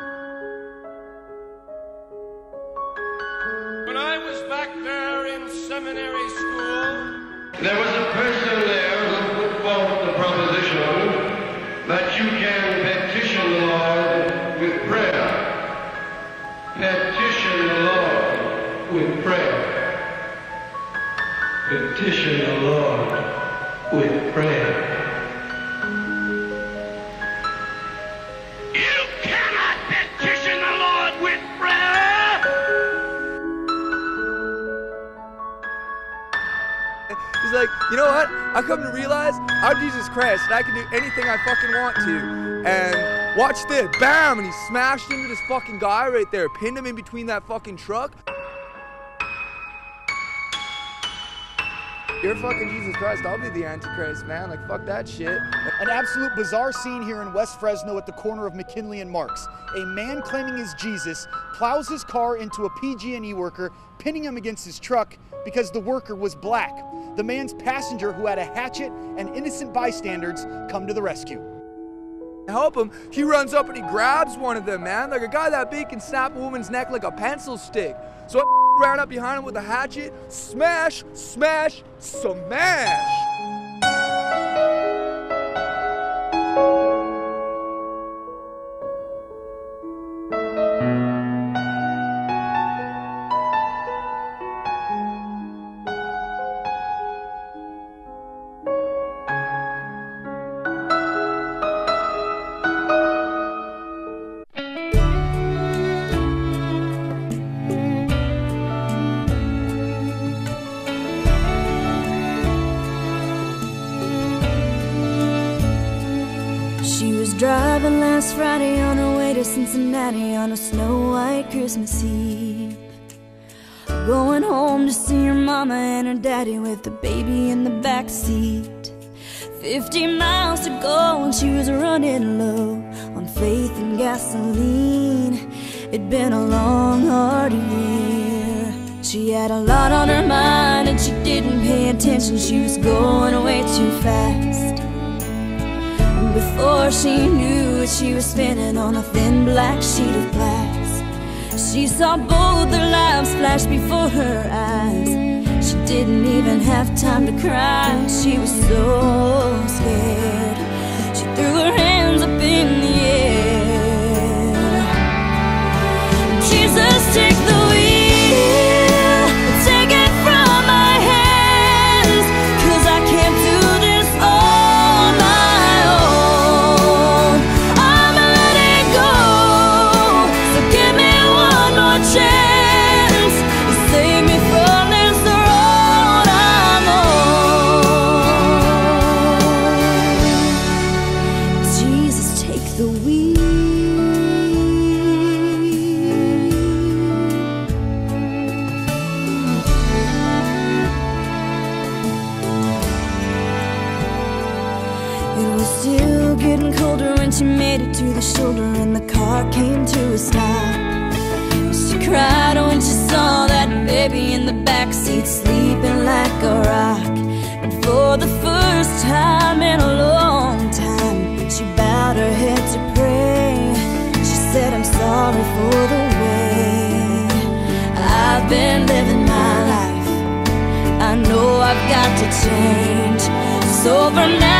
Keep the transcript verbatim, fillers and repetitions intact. When I was back there in seminary school, there was a person there who put forth the proposition that you can petition the Lord with prayer. Petition the Lord with prayer. Petition the Lord with prayer. He's like, you know what? I come to realize I'm Jesus Christ and I can do anything I fucking want to. And watch this, bam! And he smashed into this fucking guy right there, pinned him in between that fucking truck. You're fucking Jesus Christ, I'll be the Antichrist, man. Like, fuck that shit. An absolute bizarre scene here in West Fresno at the corner of McKinley and Marks. A man claiming he's Jesus plows his car into a P G and E worker, pinning him against his truck because the worker was black. The man's passenger, who had a hatchet, and innocent bystanders come to the rescue. Help him. He runs up and he grabs one of them, man. Like, a guy that big can snap a woman's neck like a pencil stick. So I ran up behind him with a hatchet, smash, smash, smash! Driving last Friday on her way to Cincinnati on a snow-white Christmas Eve. Going home to see her mama and her daddy with the baby in the backseat. Fifty miles to go and she was running low on faith and gasoline. It'd been a long, hard year. She had a lot on her mind and she didn't pay attention. She was going away too fast. Before she knew it, she was spinning on a thin black sheet of glass. She saw both their lives flash before her eyes. She didn't even have time to cry. She was so scared. She threw her hands up in the air. Jesus, take the sleeping like a rock. And for the first time in a long time, she bowed her head to pray. She said, I'm sorry for the way I've been living my life. I know I've got to change. So for now